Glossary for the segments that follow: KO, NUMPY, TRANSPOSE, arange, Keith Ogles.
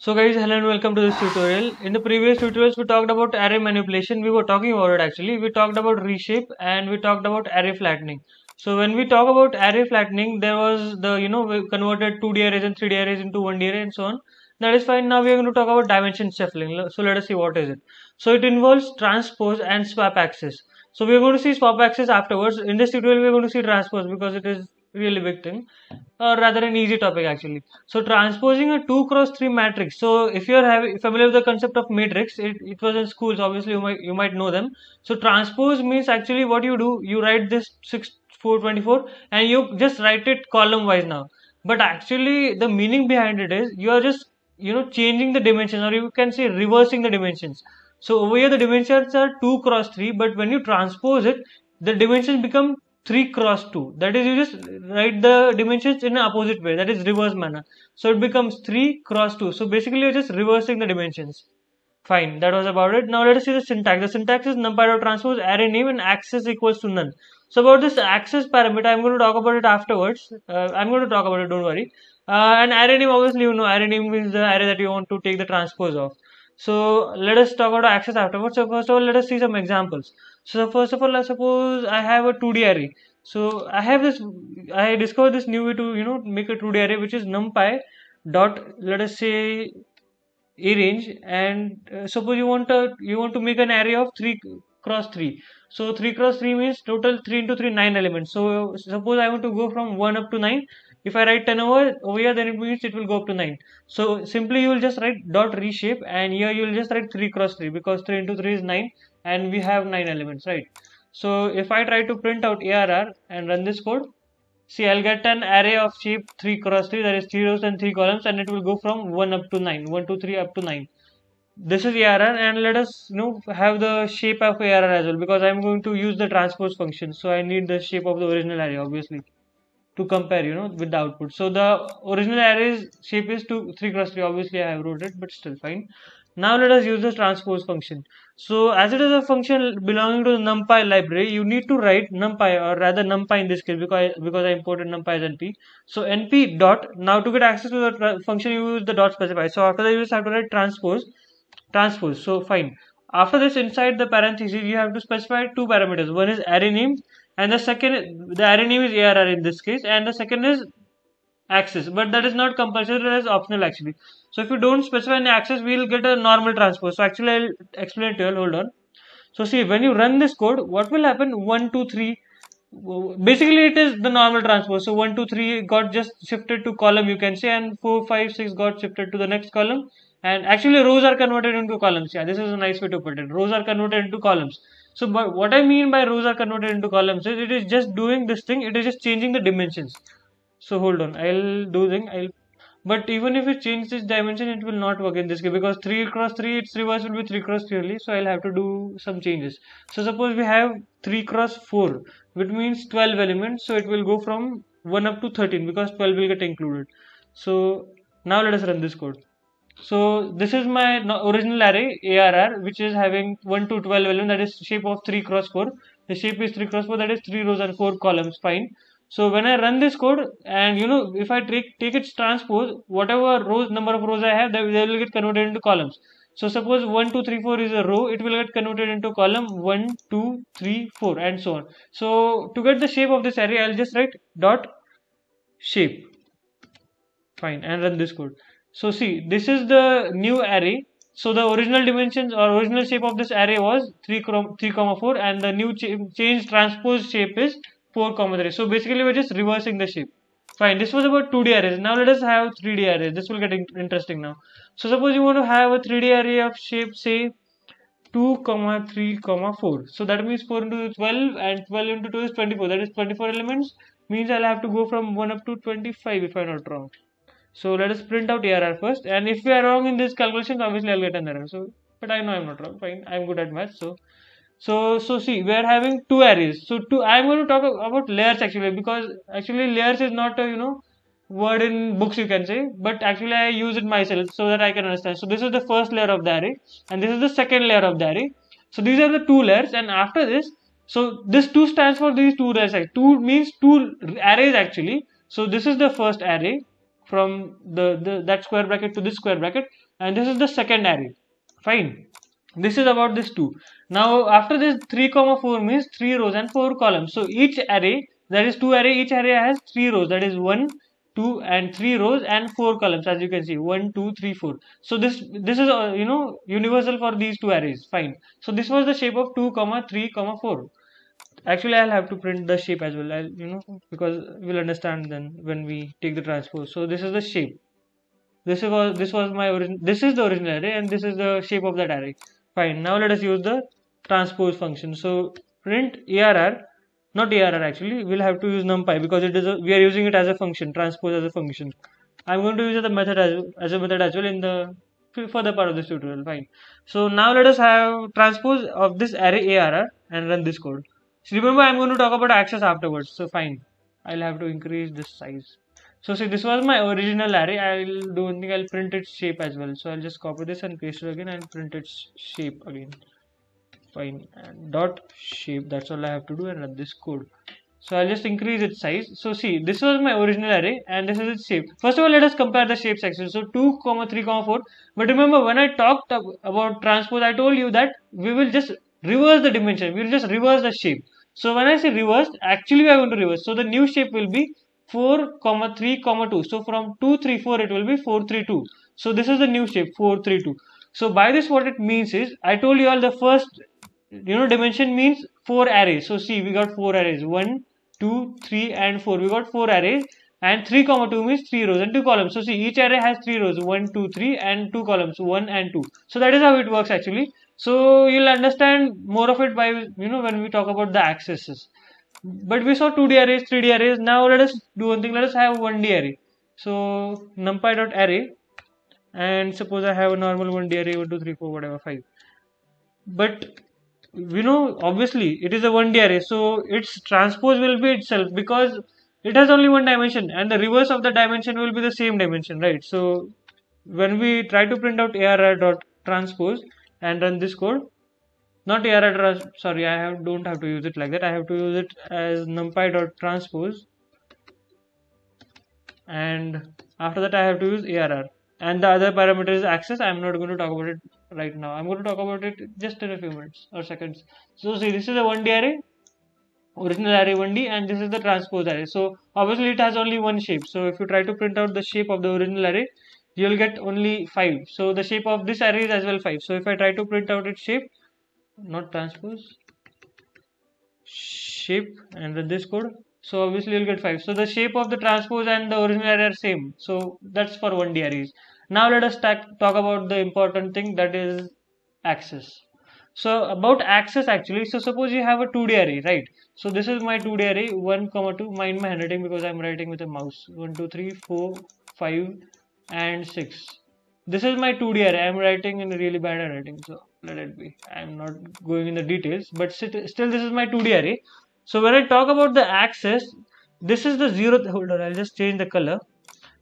So guys, hello and welcome to this tutorial. In the previous tutorials we talked about array manipulation. We were talking about it actually. We talked about reshape and we talked about array flattening. So when we talk about array flattening, there was the, we converted 2D arrays and 3D arrays into 1D array and so on. That is fine. Now we are going to talk about dimension shuffling. So let us see what is it. So it involves transpose and swap axis. So we are going to see swap axis afterwards. In this tutorial we are going to see transpose because it is really big thing, or rather an easy topic actually. So transposing a 2x3 matrix. So if you are familiar with the concept of matrix, it was in schools, obviously you might know them. So transpose means actually what you do, you write this 6, 4, 24 and you just write it column wise now, but actually the meaning behind it is you are just changing the dimensions, or you can say reversing the dimensions. So over here the dimensions are 2x3, but when you transpose it the dimensions become 3x2. That is, you just write the dimensions in an opposite way, that is reverse manner. So it becomes 3x2. So basically you're just reversing the dimensions. Fine, that was about it. Now let us see the syntax. The syntax is numpy.transpose array name and axis equals to none. So about this axis parameter, I'm going to talk about it afterwards. Don't worry. And array name, obviously array name means the array that you want to take the transpose of. So let us talk about axis afterwards. So first of all, let us see some examples. So first of all, I suppose I have a 2D array. So I discovered this new way to make a 2D array, which is numpy dot, let us say, arrange, and suppose you want to make an array of 3x3. So 3x3 means total 3 into 3, 9 elements. So suppose I want to go from 1 up to 9. If I write 10 over here, then it means it will go up to 9. So simply you will just write dot reshape, and here you will just write 3x3 because 3 into 3 is 9 and we have 9 elements, right? So if I try to print out ARR and run this code, see, I'll get an array of shape 3x3, that is 3 rows and 3 columns, and it will go from 1 up to 9, 1, 2, 3 up to 9. This is ARR, and let us have the shape of ARR as well, because I'm going to use the transpose function. So I need the shape of the original array, obviously, to compare with the output. So the original array's shape is 3x3. Obviously I have wrote it, but still fine. Now let us use this transpose function. So as it is a function belonging to the numpy library, you need to write numpy, or rather numpy in this case, because I imported numpy as np. So np dot, now to get access to the function you use the dot specify. So after that you just have to write transpose. So fine, after this, inside the parentheses you have to specify two parameters. One is array name, and the second, the array name is ARR in this case, and the second is axis, but that is not compulsory, that is optional actually. So if you don't specify any axis, we will get a normal transpose. So actually I'll explain it to you, hold on. So see, when you run this code, what will happen? 1, 2, 3, basically it is the normal transpose. So 1, 2, 3 got just shifted to column, you can say, and 4, 5, 6 got shifted to the next column, and actually rows are converted into columns. Yeah, this is a nice way to put it, rows are converted into columns. So but what I mean by rows are converted into columns is it is just doing this thing, it is just changing the dimensions. So hold on, but even if you change this dimension, it will not work in this case, because 3x3, its reverse will be 3x3 only. So I'll have to do some changes. So suppose we have 3x4, which means 12 elements. So it will go from 1 up to 13 because 12 will get included. So now let us run this code. So this is my original array ARR, which is having 1 to 12 elements, that is shape of 3x4. The shape is 3x4, that is 3 rows and 4 columns, fine. So when I run this code, and if I take its transpose, whatever number of rows I have, they will get converted into columns. So suppose 1, 2, 3, 4 is a row, it will get converted into column 1, 2, 3, 4 and so on. So to get the shape of this array, I'll just write dot shape, fine, and run this code. So see, this is the new array. So the original dimensions or original shape of this array was 3, 4, and the new changed transpose shape is 4, 3. So basically we're just reversing the shape. Fine, this was about 2D arrays. Now let us have 3D arrays. This will get interesting now. So suppose you want to have a 3D array of shape, say 2, 3, 4. So that means 4 into 12 and 12 into 2 is 24. That is 24 elements, means I'll have to go from 1 up to 25 if I'm not wrong. So let us print out ARR first, and if we are wrong in this calculation, obviously I'll get an error. So, but I know I'm not wrong. Fine, I'm good at math. So see, we are having two arrays. So I'm going to talk about layers actually, because actually layers is not a word in books, you can say, but actually I use it myself so that I can understand. So this is the first layer of the array, and this is the second layer of the array. So these are the two layers, and after this, so this 2 stands for these two layers. 2 means 2 arrays actually. So this is the first array, from the that square bracket to this square bracket, and this is the second array. Fine. This is about this 2. Now after this 3, 4 means 3 rows and 4 columns. So each array, that is 2 array, each array has 3 rows, that is 1, 2 and 3 rows and 4 columns, as you can see 1, 2, 3, 4. So this is universal for these 2 arrays. Fine. So this was the shape of 2, 3, 4. Actually I'll have to print the shape as well, because we'll understand then when we take the transpose. So this is the shape. This is the original array and this is the shape of that array. Fine. Now let us use the transpose function. So print err, not err actually, we'll have to use numpy because it is we are using it as a function, transpose as a function. I'm going to use the method as a method as well in the further part of this tutorial. Fine. So now let us have transpose of this array err and run this code. So remember, I'm going to talk about access afterwards. So fine, I'll have to increase this size. So see, this was my original array. I'll do one thing, I'll print its shape as well. So I'll just copy this and paste it again and print its shape again. Fine, and dot shape, that's all I have to do, and run this code. So I'll just increase its size. So see, this was my original array and this is its shape. First of all, let us compare the shape section. So 2, 3, 4. But remember, when I talked about transpose, I told you that we will just reverse the dimension. We will just reverse the shape. So when I say reversed, actually we are going to reverse. So the new shape will be 4, 3, 2. So from 2, 3, 4, it will be 4, 3, 2. So this is the new shape, 4, 3, 2. So by this, what it means is, I told you all the first, dimension means 4 arrays. So see, we got 4 arrays, 1, 2, 3 and 4. We got 4 arrays, and 3, 2 means 3 rows and 2 columns. So see, each array has 3 rows, 1, 2, 3 and 2 columns, 1 and 2. So that is how it works actually. So you'll understand more of it by, when we talk about the accesses. But we saw 2D arrays, 3D arrays. Now let us do one thing, let us have 1D array. So numpy.array, and suppose I have a normal 1D array, 1, 2, 3, 4, whatever, 5. But obviously it is a 1D array, so its transpose will be itself, because it has only one dimension and the reverse of the dimension will be the same dimension, right? So when we try to print out err.transpose and run this code, not err, sorry, don't have to use it like that. I have to use it as numpy.transpose, and after that I have to use err. And the other parameter is access. I'm not going to talk about it right now. I'm going to talk about it just in a few minutes or seconds. So see, this is a 1D array, original array 1D, and this is the transpose array. So obviously it has only one shape. So if you try to print out the shape of the original array, you'll get only 5. So the shape of this array is as well 5. So if I try to print out its shape, not transpose, shape, and run this code, so obviously you'll get 5. So the shape of the transpose and the original array are same. So that's for 1D arrays. Now let us talk about the important thing, that is access. So about access actually, so suppose you have a 2D array, right? So this is my 2D array, 1, 2, mind my handwriting because I'm writing with a mouse, 1, 2, 3, 4, 5 and 6. This is my 2D array. I'm writing in really bad handwriting, so let it be. I'm not going in the details, but still this is my 2D array. So when I talk about the access, this is the 0th, hold on, I'll just change the color.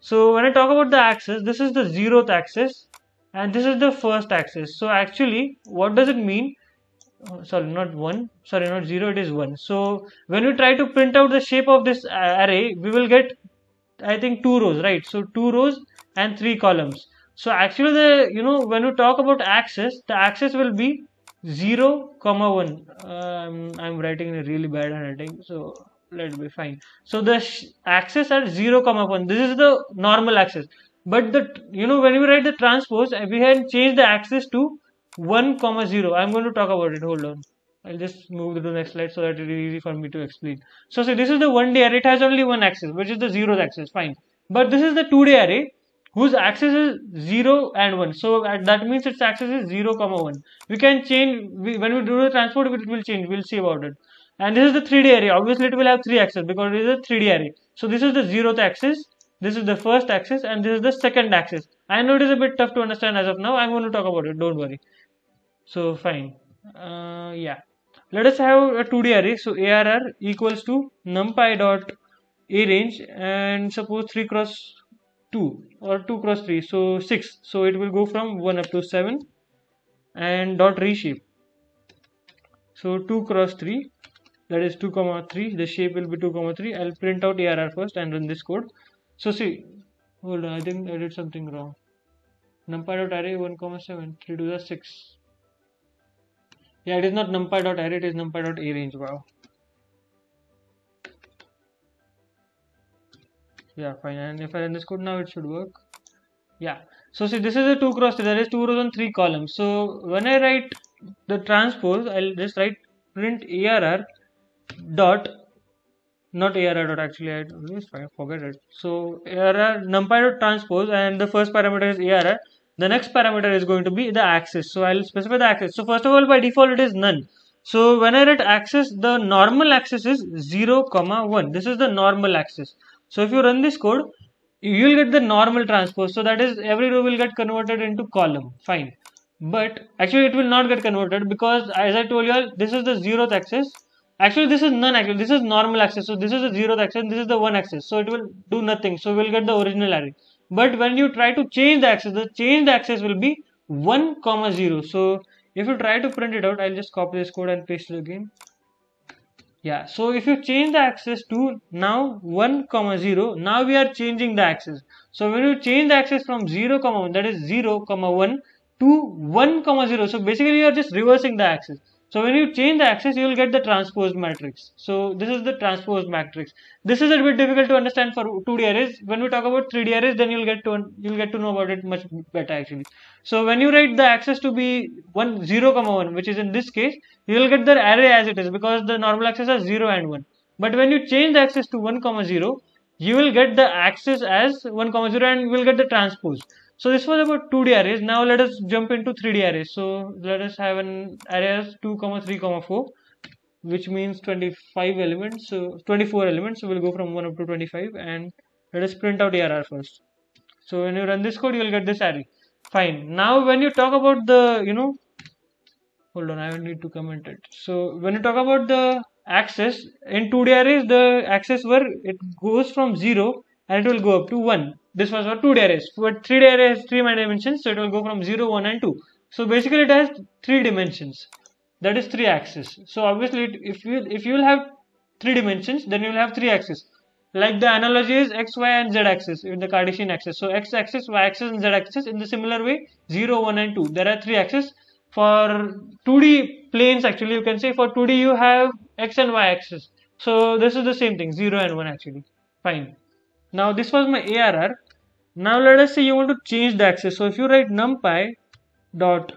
So when I talk about the access, this is the 0th access and this is the 1st access. So actually, what does it mean? Oh, sorry, not 1, sorry, not 0, it is 1. So when we try to print out the shape of this array, we will get, I think, 2 rows, right? So 2 rows and 3 columns. So actually, when we talk about access, the access will be 0, 1. I'm writing in a really bad handwriting, so let it be, fine. So the access at 0, 1. This is the normal access. But when we write the transpose, we can change the access to 1, 0. I'm going to talk about it. Hold on. I'll just move to the next slide so that it is easy for me to explain. So see, this is the 1D array. It has only one access, which is the 0th access. Fine. But this is the 2D array, whose axis is 0 and 1. So that means its axis is 0, 1. We can change, when we do the transpose, it will change. We'll see about it. And this is the 3D array. Obviously, it will have 3 axes because it is a 3D array. So this is the 0th axis, this is the 1st axis, and this is the 2nd axis. I know it is a bit tough to understand as of now. I'm going to talk about it. Don't worry. So fine. Yeah. Let us have a 2D array. So err equals to numpy.arrange, and suppose 3 cross 2 or 2 cross 3, so 6. So it will go from 1 up to 7, and dot reshape. So 2 cross 3, that is 2, 3. The shape will be 2, 3. I'll print out err first and run this code. So see, hold on, I think I did something wrong. numpy.array 1,7, 3 to the 6. Yeah, it is not numpy.array, it is numpy.arange. Wow. Yeah, fine. And if I run this code now, it should work. Yeah. So see, this is a 2 cross 3. That is 2 rows and 3 columns. So when I write the transpose, I'll just write print arr dot, not arr dot actually. I always forget it. So arr numpy.transpose, and the first parameter is arr. The next parameter is going to be the axis. So I'll specify the axis. So first of all, by default, it is none. So when I write axis, the normal axis is 0, 1. This is the normal axis. So if you run this code, you will get the normal transpose. So that is every row will get converted into column. Fine. But actually it will not get converted because as I told you all, this is the 0th axis. Actually this is none axis. This is normal axis. So this is the 0th axis and this is the 1 axis. So it will do nothing. So we will get the original array. But when you try to change the axis, the changed axis will be 1, 0. So if you try to print it out, I'll just copy this code and paste it again. Yeah, so if you change the axis to now 1, 0, now we are changing the axis. So when you change the axis from 0, 1, that is 0, 1 to 1, 0. So basically you are just reversing the axis. So when you change the axis, you will get the transposed matrix. So this is the transposed matrix. This is a bit difficult to understand for 2D arrays. When we talk about 3D arrays, then you'll get to know about it much better actually. So when you write the axis to be 1, 0, 1, which is in this case, you will get the array as it is because the normal axis is 0 and 1. But when you change the axis to 1, 0, you will get the axis as 1, 0 and you will get the transpose. So this was about 2D arrays. Now let us jump into 3D arrays. So let us have an array as 2, 3, 4, which means 25 elements. So 24 elements. So we'll go from 1 up to 25 and let us print out arr first. So when you run this code, you will get this array. Fine. Now when you talk about the, hold on, I will need to comment it. So when you talk about the axis in 2D arrays, the axis where it goes from 0 and it will go up to 1. This was for 2D arrays. For 3D arrays, 3 dimensions, so it will go from 0, 1 and 2. So basically it has 3 dimensions. That is 3 axes. So obviously if you will have 3 dimensions, then you will have 3 axes. Like the analogy is x, y and z axis in the Cartesian axis. So x axis, y axis and z axis in the similar way 0, 1 and 2. There are 3 axes. For 2D planes actually you can say for 2D you have x and y axis. So this is the same thing 0 and 1 actually. Fine. Now this was my arr. Now let us say you want to change the axis. So if you write numpy dot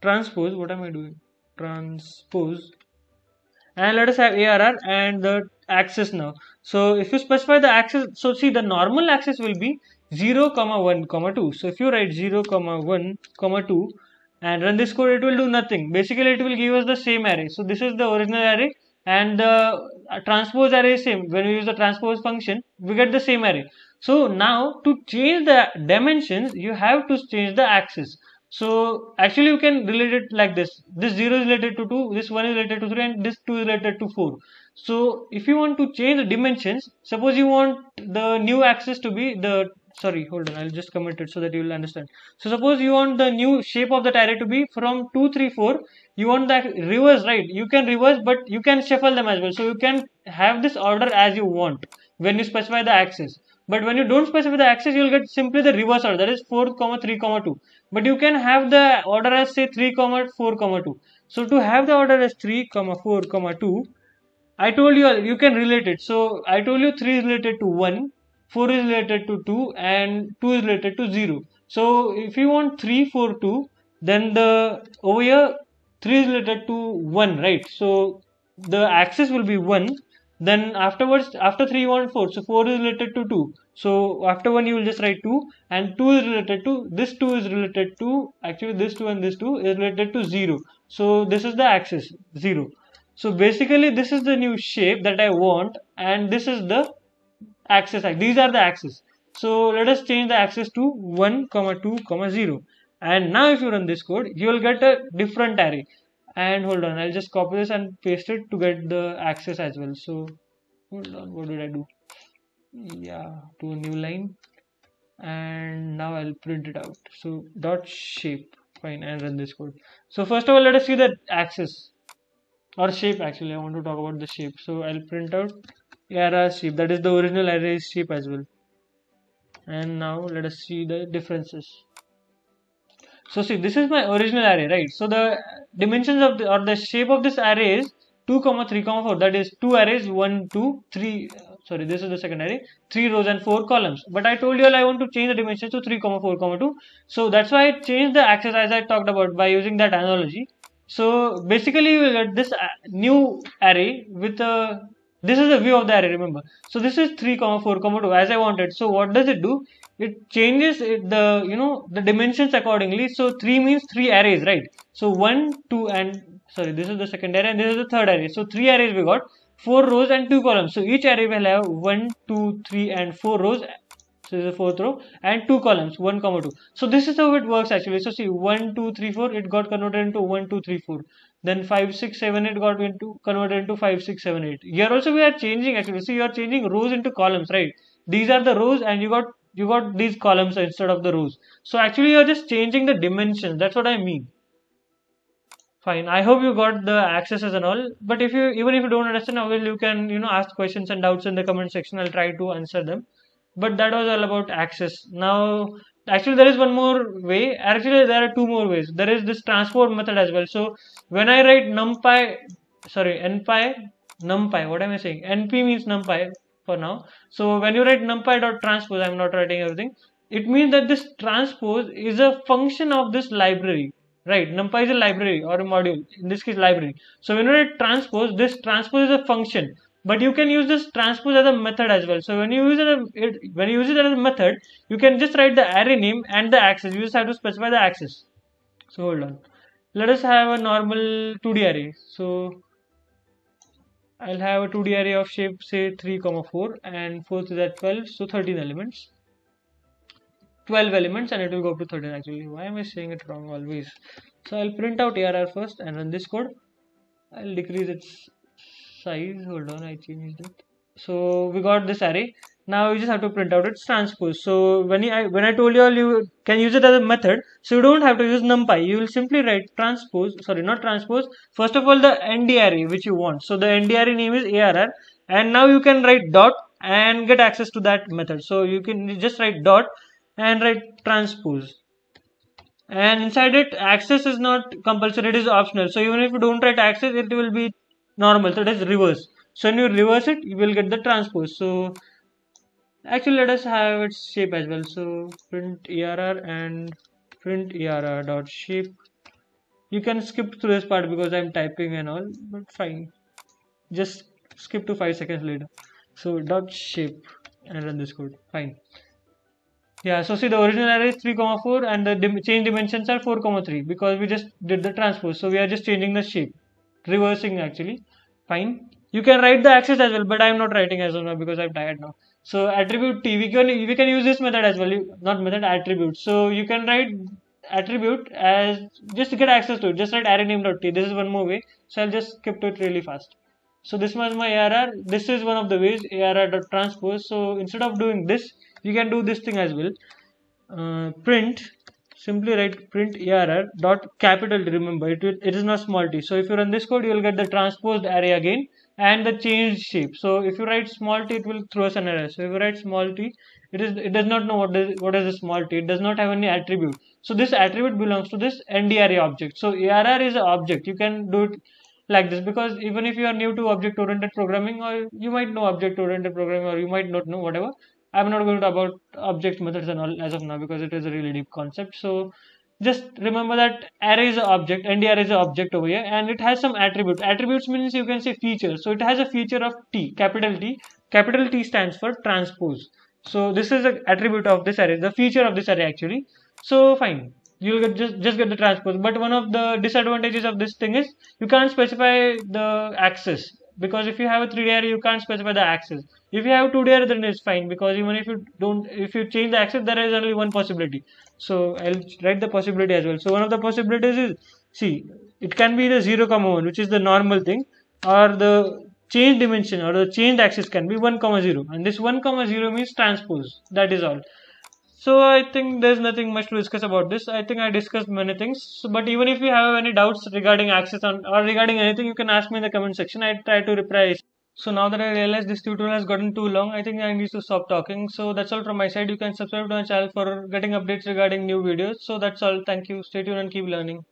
transpose, what am I doing? Transpose, and let us have arr and the axis now. So if you specify the axis, so see the normal axis will be 0, 1, 2. So if you write 0, 1, 2 and run this code, it will do nothing. Basically it will give us the same array. So this is the original array and the transpose array is same. When we use the transpose function, we get the same array. So now to change the dimensions, you have to change the axis. So actually you can relate it like this. This 0 is related to 2, this 1 is related to 3 and this 2 is related to 4. So if you want to change the dimensions, suppose you want the new axis to be the, sorry, hold on, I'll just comment it so that you will understand. So suppose you want the new shape of that array to be from 2, 3, 4. You want that reverse, right? You can reverse, but you can shuffle them as well. So you can have this order as you want when you specify the axis. But when you don't specify the axis, you will get simply the reverse order, that is 4, 3, 2. But you can have the order as say 3, 4, 2. So to have the order as 3, 4, 2, I told you you can relate it. So I told you 3 is related to 1, 4 is related to 2 and 2 is related to 0. So if you want 3, 4, 2, then the over here 3 is related to 1, right? So the axis will be 1. Then afterwards, after 3 you want 4. So 4 is related to 2. So after 1 you will just write 2. And 2 is related to, this 2 is related to, actually this 2 and this 2 is related to 0. So this is the axis, 0. So basically this is the new shape that I want. And this is the axis, these are the axes. So let us change the axis to 1, 2, 0. And now if you run this code, you will get a different array. And hold on, I'll just copy this and paste it to get the axis as well. So hold on, what did I do? Yeah, to a new line. And now I'll print it out. So dot shape, fine, and run this code. So first of all, let us see the axis or shape. Actually, I want to talk about the shape. So I'll print out array shape. That is the original array shape as well. And now let us see the differences. So see, this is my original array, right? So the dimensions of the, or the shape of this array is 2, 3, 4. That is two arrays, 1, 2, 3. Sorry, this is the second array, 3 rows and 4 columns. But I told you all I want to change the dimensions to 3, 4, 2. So that's why I changed the axis as I talked about by using that analogy. So basically, we will get this new array with a. This is the view of the array. Remember, so this is 3, 4, 2 as I wanted. So what does it do? It changes it, the the dimensions accordingly. So 3 means 3 arrays, right? So 1, 2 and sorry, this is the second array and this is the third array. So 3 arrays we got, 4 rows and 2 columns. So each array will have 1, 2, 3 and 4 rows. So this is the fourth row and 2 columns, 1, 2. So this is how it works actually. So see, 1, 2, 3, 4. It got converted into 1, 2, 3, 4. Then 5, 6, 7, 8 got converted into 5, 6, 7, 8. Here also we are changing actually. See, you are changing rows into columns, right? These are the rows, and you got these columns instead of the rows. So actually, you are just changing the dimensions. That's what I mean. Fine. I hope you got the accesses and all. But if you even if you don't understand, obviously you can ask questions and doubts in the comment section. I'll try to answer them. But that was all about access. Now. Actually, there is one more way. Actually, there are two more ways. There is this transform method as well. So when I write NP means NumPy for now. So when you write numpy.transpose, I'm not writing everything. It means that this transpose is a function of this library, right? NumPy is a library or a module. In this case, library. So when you write transpose, this transpose is a function. But you can use this transpose as a method as well. So when you use it, as a method, you can just write the array name and the axis. You just have to specify the axis. So hold on. Let us have a normal 2D array. So I'll have a 2D array of shape say 3, 4 and 4 is at 12, so 13 elements. 12 elements and it will go up to 13 actually. Why am I saying it wrong always? So I'll print out ARR first and run this code. I'll decrease its size. Hold on, I changed it. So we got this array. Now you just have to print out its transpose. So when I told you all, you can use it as a method. So you don't have to use NumPy. You will simply write transpose. Sorry, not transpose. First of all, the ND array which you want. So the ND array name is ARR, and now you can write dot and get access to that method. So you can just write dot and write transpose. And inside it, access is not compulsory. It is optional. So even if you don't write access, it will be normal, so it is reverse. So when you reverse it, you will get the transpose. So actually, let us have its shape as well. So print err and print err dot shape. You can skip through this part because I'm typing and all, but fine. Just skip to 5 seconds later. So dot shape and run this code. Fine. Yeah. So see, the original array is 3, 4 and the change dimensions are 4, 3 because we just did the transpose. So we are just changing the shape. Reversing actually. Fine. You can write the axis as well, but I am not writing as of now because I am tired now. So attribute t, we can use this method as well. Not method, attribute. So you can write attribute as just to get access to it. Just write array name.t. This is one more way. So I'll just skip to it really fast. So this was my ARR. This is one of the ways, ARR.transpose. So instead of doing this, you can do this thing as well. Print. Simply write print err dot capital T. Remember, it is not small t. So if you run this code, you will get the transposed array again and the changed shape. So if you write small t, it will throw us an error. So if you write small t, it does not know what is a small t. It does not have any attribute. So this attribute belongs to this ND array object. So err is an object. You can do it like this because even if you are new to object-oriented programming, or you might know object-oriented programming, or you might not know, whatever. I'm not going to talk about object methods and all as of now because it is a really deep concept. So just remember that array is an object, ND array is an object over here, and it has some attribute. Attributes means you can say features. So it has a feature of T, capital T. Capital T stands for transpose. So this is the attribute of this array, the feature of this array actually. So fine, you'll get just get the transpose. But one of the disadvantages of this thing is you can't specify the axis. Because if you have a 3D array, you can't specify the axis. If you have 2D array, then it's fine. Because even if you change the axis, there is only one possibility. So I'll write the possibility as well. So one of the possibilities is, see, it can be the 0, 1, which is the normal thing, or the change dimension or the change axis can be 1, 0, and this 1, 0 means transpose. That is all. So I think there's nothing much to discuss about this. I think I discussed many things. So, but even if you have any doubts regarding access or regarding anything, you can ask me in the comment section. I try to reply. So now that I realize this tutorial has gotten too long, I think I need to stop talking. So that's all from my side. You can subscribe to my channel for getting updates regarding new videos. So that's all. Thank you. Stay tuned and keep learning.